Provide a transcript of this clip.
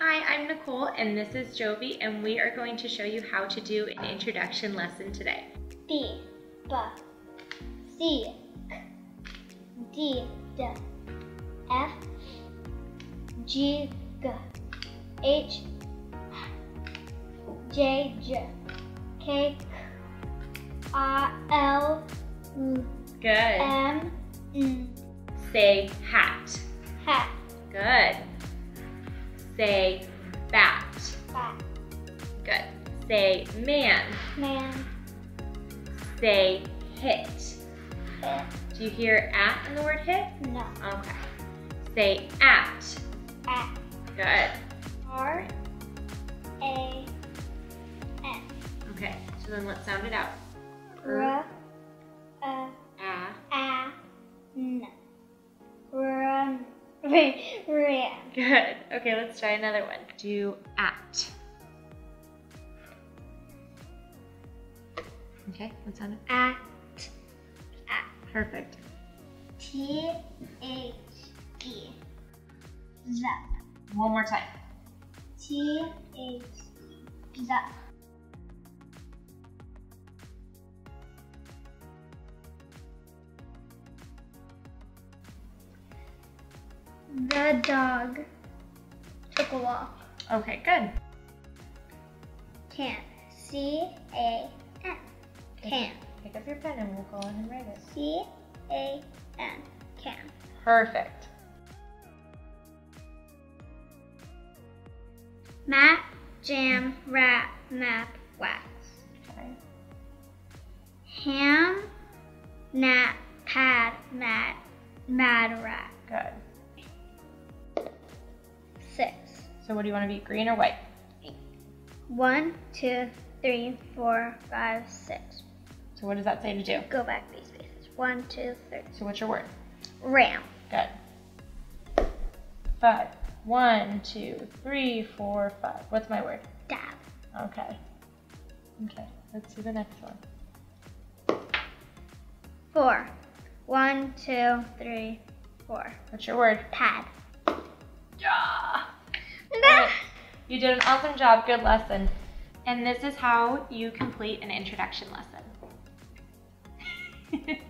Hi, I'm Nicole and this is Jovi, and we are going to show you how to do an introduction lesson today. B, B, C, D, D, F, G, G, H, J, J, K, R, L, Good. M, N. Say hat. Hat. Good. Say bat. Bat. Good. Say man. Man. Say hit. Hit. Do you hear at in the word hit? No. Okay. Say at. At. Good. R-A-N. Okay. So then let's sound it out. R. Good. Okay, let's try another one. Do at. Okay, what's on it? At. At. Perfect. T-H-E. Zap. One more time. T-H-E. Zap. The dog took a walk. Okay, good. Can. C-A-N. Can. Pick up your pen and we'll go on and write it. C-A-N. Can. Perfect. Map, jam, rap, map, wax. Okay. Ham, nap, pad, mad, mad, rat. Good. Six. So what do you want to be, green or white? 1, 2, 3, 4, 5, 6. So what does that say to do? Go back these spaces. 1, 2, 3. So what's your word? Ram. Good. 5. 1, 2, 3, 4, 5. What's my word? Dab. Okay. Okay. Let's do the next one. 4. 1, 2, 3, 4. What's your word? Pad. Yeah. Right. You did an awesome job. Good lesson. And this is how you complete an introduction lesson.